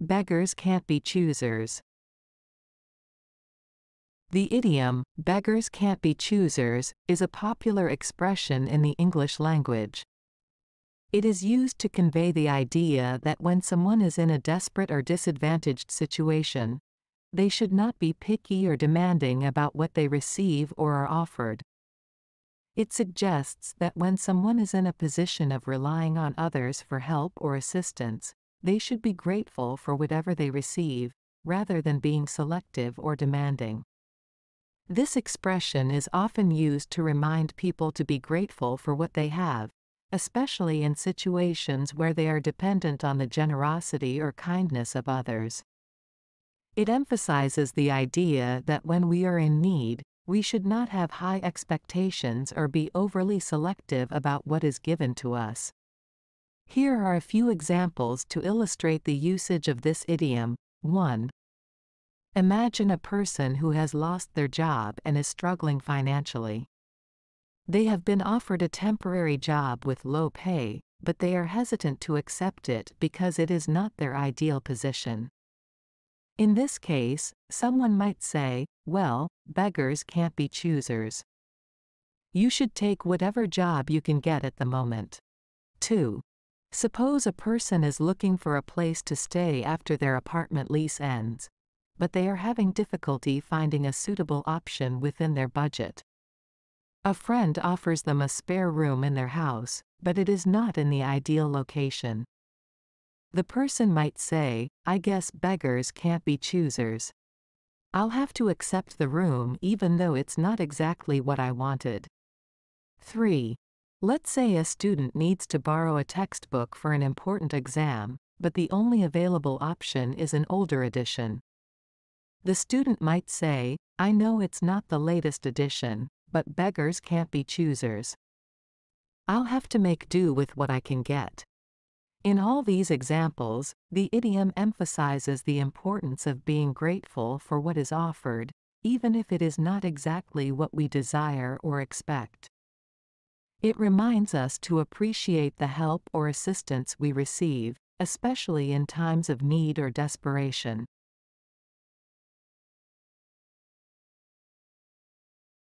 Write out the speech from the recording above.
Beggars can't be choosers. The idiom, beggars can't be choosers, is a popular expression in the English language. It is used to convey the idea that when someone is in a desperate or disadvantaged situation, they should not be picky or demanding about what they receive or are offered. It suggests that when someone is in a position of relying on others for help or assistance, they should be grateful for whatever they receive, rather than being selective or demanding. This expression is often used to remind people to be grateful for what they have, especially in situations where they are dependent on the generosity or kindness of others. It emphasizes the idea that when we are in need, we should not have high expectations or be overly selective about what is given to us. Here are a few examples to illustrate the usage of this idiom. 1. Imagine a person who has lost their job and is struggling financially. They have been offered a temporary job with low pay, but they are hesitant to accept it because it is not their ideal position. In this case, someone might say, well, beggars can't be choosers. You should take whatever job you can get at the moment. 2. Suppose a person is looking for a place to stay after their apartment lease ends, but they are having difficulty finding a suitable option within their budget. A friend offers them a spare room in their house, but it is not in the ideal location. The person might say, I guess beggars can't be choosers. I'll have to accept the room even though it's not exactly what I wanted. 3. Let's say a student needs to borrow a textbook for an important exam, but the only available option is an older edition. The student might say, I know it's not the latest edition, but beggars can't be choosers. I'll have to make do with what I can get. In all these examples, the idiom emphasizes the importance of being grateful for what is offered, even if it is not exactly what we desire or expect. It reminds us to appreciate the help or assistance we receive, especially in times of need or desperation.